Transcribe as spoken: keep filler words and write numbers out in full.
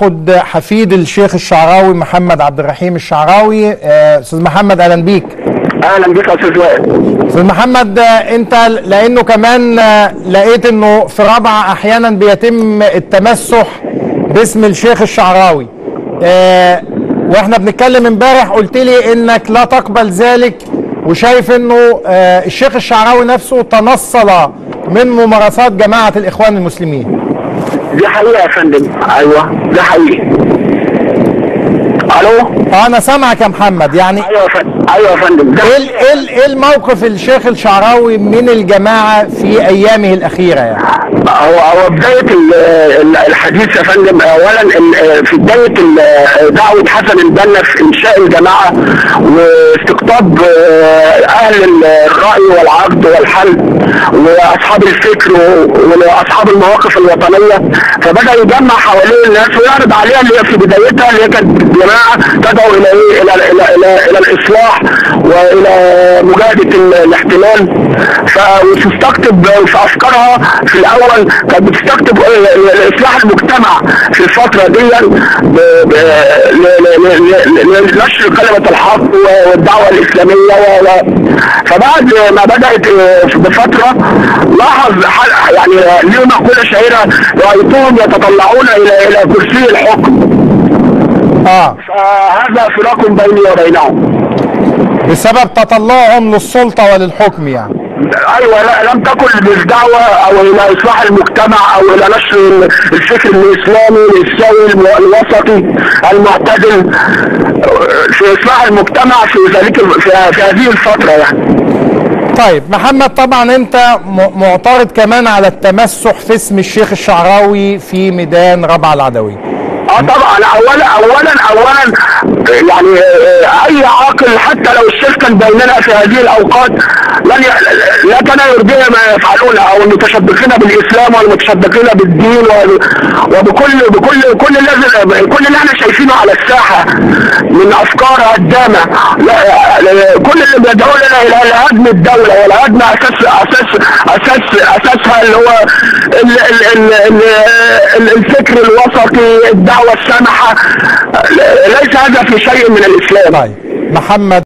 قد حفيد الشيخ الشعراوي محمد عبد الرحيم الشعراوي. استاذ محمد اهلا بيك. اهلا بيك يا استاذ وائل. استاذ محمد، انت لانه كمان لقيت انه في رابعه احيانا بيتم التمسح باسم الشيخ الشعراوي، واحنا بنتكلم امبارح قلت لي انك لا تقبل ذلك وشايف انه الشيخ الشعراوي نفسه تنصل من ممارسات جماعه الاخوان المسلمين. دي حقيقه يا فندم. ايوه ده حقيقي. الو اه انا سامعك يا محمد. يعني ايوه يا فندم. ايوه يا فندم. ايه ايه الموقف الشيخ الشعراوي من الجماعه في ايامه الاخيره؟ يعني هو هو بدايه الحديث يا فندم، اولا في بدايه دعوه حسن البنا في انشاء الجماعه واستقطاب اهل الراي والعقد والحل واصحاب الفكر واصحاب المواقف الوطنيه، فبدا يجمع حوالين الناس ويعرض عليها اللي هي في بدايتها اللي هي كانت جماعه تدعو الى ايه؟ الى الى الى, إلى, إلى الاصلاح والى مجاهده الاحتلال، فبتستقطب في افكارها في الاول كانت بتستقطب اصلاح المجتمع في الفتره دي لنشر كلمه الحق والدعوه الاسلاميه، فبعد ما بدات بفتره لاحظ يعني ليه مقوله شهيره رايتهم يتطلعون الى الى كرسي الحكم. اه فهذا فراق بيني وبينهم بسبب تطلعهم للسلطه وللحكم. يعني ايوه لا لم تكن للدعوه او الى اصلاح المجتمع او الى نشر الفكر الاسلامي السوي الوسطي المعتدل في اصلاح المجتمع في ذلك في هذه الفتره يعني. طيب محمد، طبعا انت معترض كمان على التمسح في اسم الشيخ الشعراوي في ميدان رابعه العدويه. اه طبعا اولا اولا اولا يعني اي عاقل حتى لو الشيخ كان بيننا في هذه الاوقات لن لا تناير بها ما يفعلونه او المتشبكين بالاسلام والمتشبكين بالدين وبكل بكل كل اللي كل اللي احنا شايفينه على الساحه من افكار هدامه، كل اللي بيدعو لنا الى هدم الدوله والى هدم اساس اساس اساس اساسها اللي هو ال ال ال ال ال الفكر الوسطي الدعوه السامحه، ليس هذا في شيء من الاسلام. محمد